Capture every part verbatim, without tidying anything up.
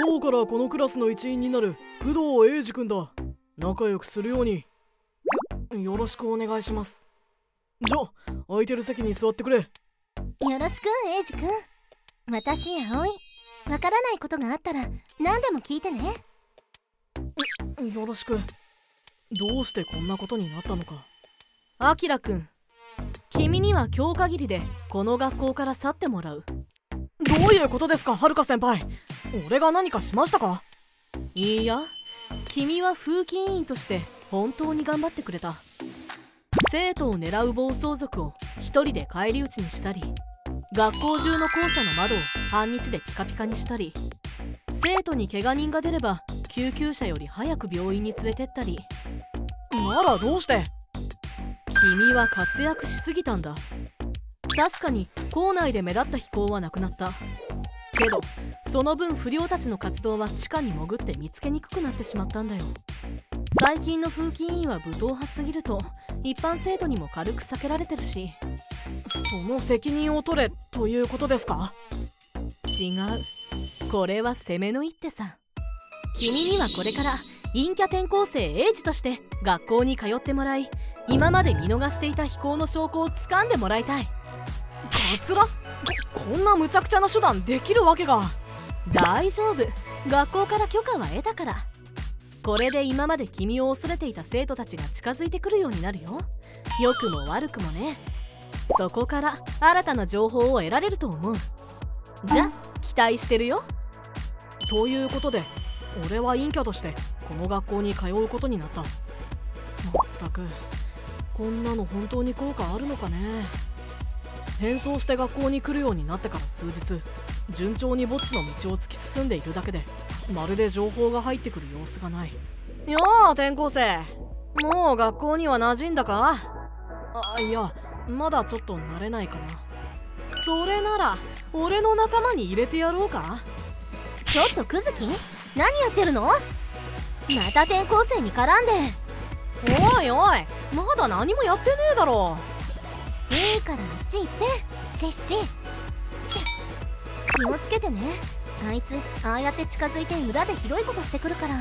今日からこのクラスの一員になる工藤英二君だ。仲良くするようによろしくお願いします。じゃあ空いてる席に座ってくれ。よろしく英二君。私葵、わからないことがあったら何でも聞いてね。よろしく。どうしてこんなことになったのか。あきらくん、君には今日限りでこの学校から去ってもらう。どういうことですかはるか先輩。俺が何かしましたか。いいや、君は風紀委員として本当に頑張ってくれた。生徒を狙う暴走族を一人で返り討ちにしたり、学校中の校舎の窓を半日でピカピカにしたり、生徒に怪我人が出れば救急車より早く病院に連れてったり。ならどうして君は活躍しすぎたんだ。確かに校内で目立った非行はなくなったけど、その分不良たちの活動は地下に潜って見つけにくくなってしまったんだよ。最近の風紀委員は武闘派すぎると一般生徒にも軽く避けられてるし。その責任を取れということですか。違う、これは攻めの一手さ。君にはこれから陰キャ転校生エイジとして学校に通ってもらい、今まで見逃していた非行の証拠を掴んでもらいたい。カツラ、こんな無茶苦茶な手段できるわけが。大丈夫、学校から許可は得たから。これで今まで君を恐れていた生徒たちが近づいてくるようになるよ。良くも悪くもね。そこから新たな情報を得られると思う。じゃ、期待してるよ。ということで俺は陰キャとしてこの学校に通うことになった。まったくこんなの本当に効果あるのかね。変装して学校に来るようになってから数日、順調に墓地の道を突き進んでいるだけで、まるで情報が入ってくる様子がない。やあ転校生、もう学校には馴染んだか。あ、いやまだちょっと慣れないかな。それなら俺の仲間に入れてやろうか。ちょっとクズキ、何やってるの。また転校生に絡んで。おいおい、まだ何もやってねえだろ。いいからあっち行って、シッシッ。気をつけてね、あいつああやって近づいて裏でひどいことしてくるから。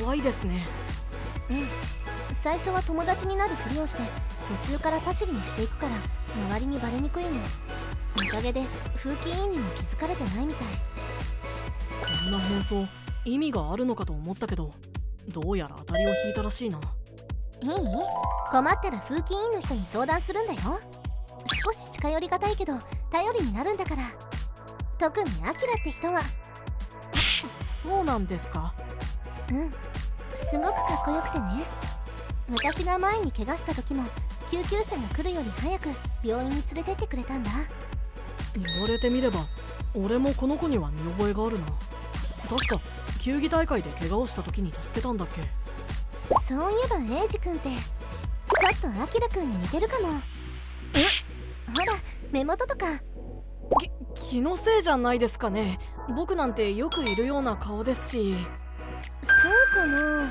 怖いですね。うん、最初は友達になるふりをして途中からパシリにしていくから、周りにバレにくいの。おかげで風紀委員にも気づかれてないみたい。こんな変装意味があるのかと思ったけど、どうやら当たりを引いたらしいな。いい？困ったら風紀委員の人に相談するんだよ。少し近寄りがたいけど頼りになるんだから。特にアキラって人は。そうなんですか。うん、すごくかっこよくてね。私が前に怪我した時も救急車が来るより早く病院に連れてってくれたんだ。言われてみれば俺もこの子には見覚えがあるな。確か球技大会で怪我をした時に助けたんだっけ。そういえばエイジ君ってちょっとアキラ君に似てるかも。え、ほら目元とか。き気のせいじゃないですかね。僕なんてよくいるような顔ですし。そうかな。う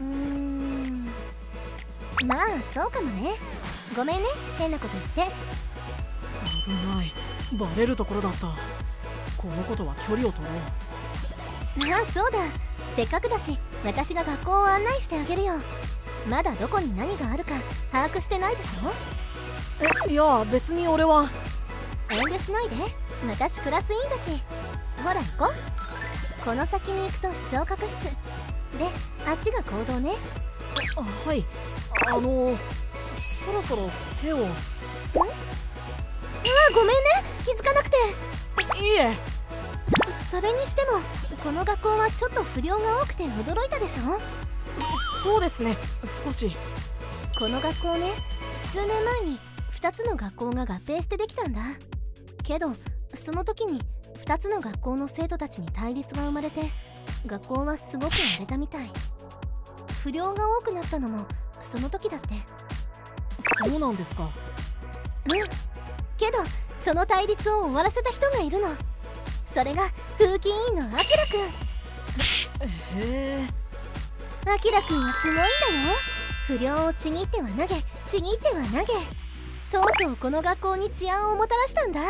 ーん、まあそうかもね。ごめんね、変なこと言って。危ない、バレるところだった。このことは距離を取ろう。ああそうだ、せっかくだし私が学校を案内してあげるよ。まだどこに何があるか把握してないでしょ。え、いや別に俺は。遠慮しないで、私クラス委員だし。ほら行こう。この先に行くと視聴覚室で、あっちが講堂ね。あ、はい。あのそろそろ手を。ん？ああごめんね、気づかなくて。いいえ。それにしてもこの学校はちょっと不良が多くて驚いたでしょ。そうですね、少し。この学校ね、数年前にふたつの学校が合併してできたんだけど、その時にふたつの学校の生徒たちに対立が生まれて、学校はすごく荒れたみたい。不良が多くなったのもその時だって。そうなんですか。うん、けどその対立を終わらせた人がいるの。それが風紀委員のアキラくん。へえ。アキラくんはすごいんだよ。不良をちぎっては投げ、ちぎっては投げ、とうとうこの学校に治安をもたらしたんだ。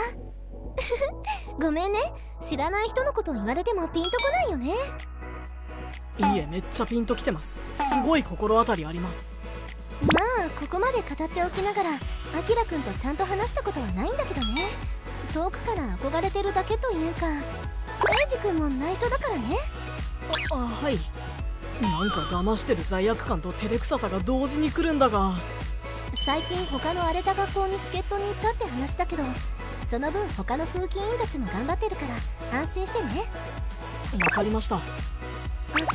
ごめんね、知らない人のこと言われてもピンとこないよね。いいえ、めっちゃピンときてます。すごい心当たりあります。まあここまで語っておきながらアキラくんとちゃんと話したことはないんだけどね。遠くから憧れてるだけというか、エイジ君も内緒だからね。あ、あ、はい。なんか騙してる罪悪感と照れくささが同時に来るんだが、最近他の荒れた学校に助っ人に行ったって話だけど、その分他の風紀委員たちも頑張ってるから安心してね。わかりました。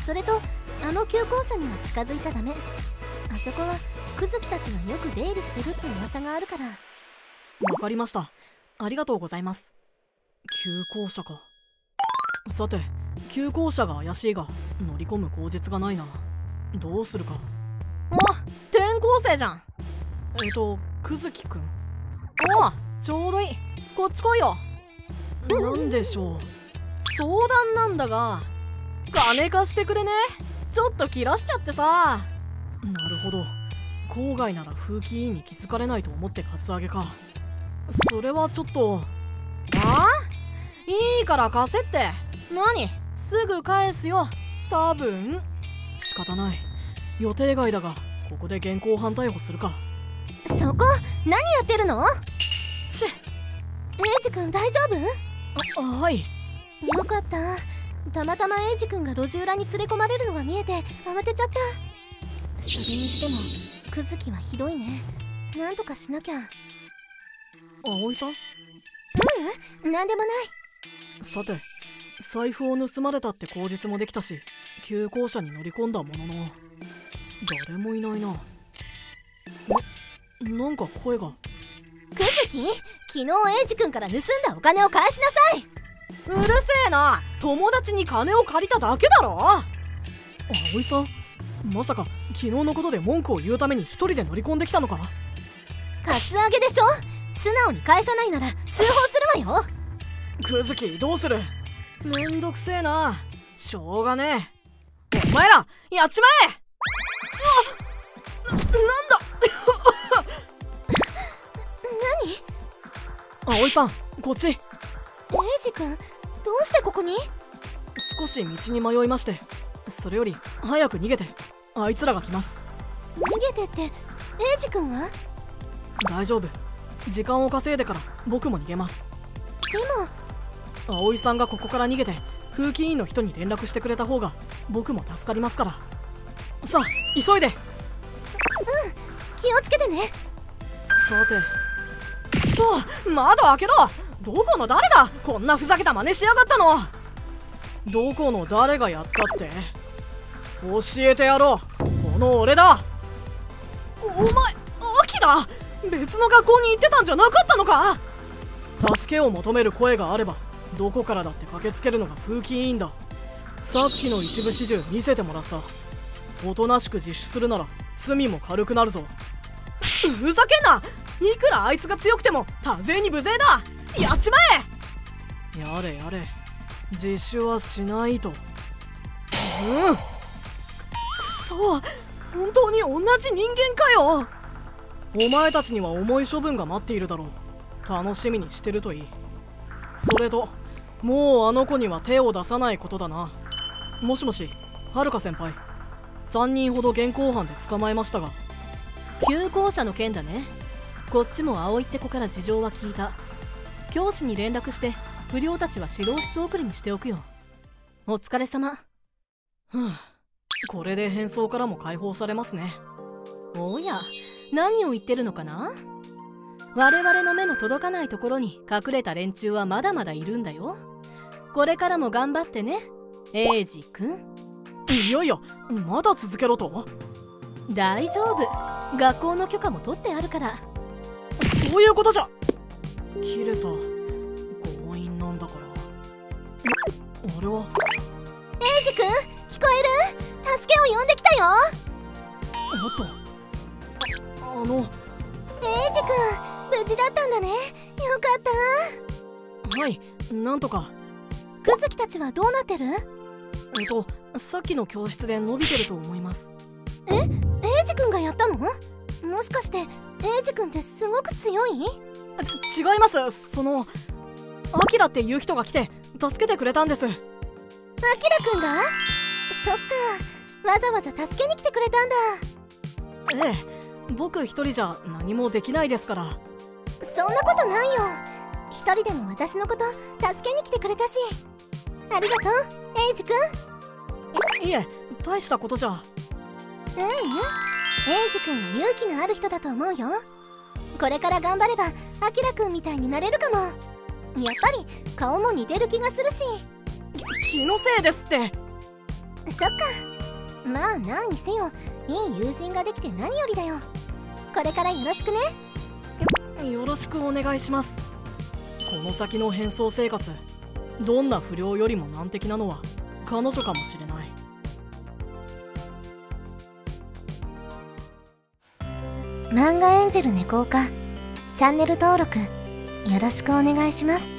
それとあの旧校舎には近づいちゃダメ。あそこはクズキたちがよく出入りしてるって噂があるから。わかりました。ありがとうございます。旧校舎か。さて旧校舎が怪しいが乗り込む口実がないな。どうするか。あ、転校生じゃん。えっとクズキくん。おお、ちょうどいい。こっち来いよ。なんでしょう。相談なんだが、金貸してくれね。ちょっと切らしちゃってさ。なるほど、郊外なら風紀委員に気づかれないと思ってカツアゲか。それはちょっと。ああ、いいから貸せって。何、すぐ返すよ多分。仕方ない、予定外だがここで現行犯逮捕するか。そこ何やってるの。ちっ、エイジ君大丈夫。あ、はい。よかった、たまたまエイジ君が路地裏に連れ込まれるのが見えて慌てちゃった。それにしてもクズキはひどいね。なんとかしなきゃ。葵さん。ううん、なんでもない。さて財布を盗まれたって口実もできたし、旧校舎に乗り込んだものの誰もいないな。な、なんか声が。クズキ、昨日エイジ君から盗んだお金を返しなさい。うるせえな、友達に金を借りただけだろ。葵さん、まさか昨日のことで文句を言うために一人で乗り込んできたのか。カツアゲでしょ。素直に返さないなら通報するわよ。クズキ、どうする。めんどくせえな、しょうがねえ。お前らやっちまえ。あ、な、なんだ何。葵さん、こっち。エイジ君、どうしてここに。少し道に迷いまして。それより早く逃げて、あいつらが来ます。逃げてって、エイジ君は。大丈夫、時間を稼いでから僕も逃げます。でも葵さんがここから逃げて風紀委員の人に連絡してくれた方が僕も助かりますから。さあ急いで。うん、気をつけてね。さて、くそ、窓開けろ。どこの誰だ、こんなふざけた真似しやがったの。どこの誰がやったって教えてやろう。この俺だ。お前、アキラ、別の学校に行ってたんじゃなかったのか。助けを求める声があればどこからだって駆けつけるのが風紀委員だ。さっきの一部始終見せてもらった。おとなしく自首するなら罪も軽くなるぞ。ふざけんな、いくらあいつが強くても多勢に無勢だ。やっちまえ。やれやれ、自首はしないと。うん、くそ、本当に同じ人間かよ。お前たちには重い処分が待っているだろう。楽しみにしてるといい。それともうあの子には手を出さないことだな。もしもし、はるか先輩。さんにんほど現行犯で捕まえましたが。旧校舎の件だね。こっちも葵って子から事情は聞いた。教師に連絡して不良たちは指導室送りにしておくよ。お疲れ様。ふう、これで変装からも解放されますね。おや、何を言ってるのかな。我々の目の届かないところに隠れた連中はまだまだいるんだよ。これからも頑張ってね、エイジ君。いやいや、まだ続けろと。大丈夫、学校の許可も取ってあるから。そういうことじゃ。切れた、強引なんだから。あれは。エイジ君、聞こえる、助けを呼んできたよ。おっと、あの、エイジ君無事だったんだね。よかった。はい、なんとか。クズキたちはどうなってる。えっとさっきの教室で伸びてると思います。え、エイジ君がやったの。もしかしてエイジ君ってすごく強い。ち違います。そのアキラっていう人が来て助けてくれたんです。アキラくんが？そっか、わざわざ助けに来てくれたんだ。ええ、僕一人じゃ何もできないですから。そんなことないよ。一人でも私のこと助けに来てくれたし、ありがとうエイジくん。 い, いえ大したことじゃ。ううん、エイジくんは勇気のある人だと思うよ。これから頑張ればアキラくんみたいになれるかも。やっぱり顔も似てる気がするし。気のせいですって。そっか、まあ何にせよいい友人ができて何よりだよ。これからよろしくね。 よ, よろしくお願いします。この先の変装生活、どんな不良よりも難敵なのは彼女かもしれない。漫画エンジェル猫岡チャンネル登録よろしくお願いします。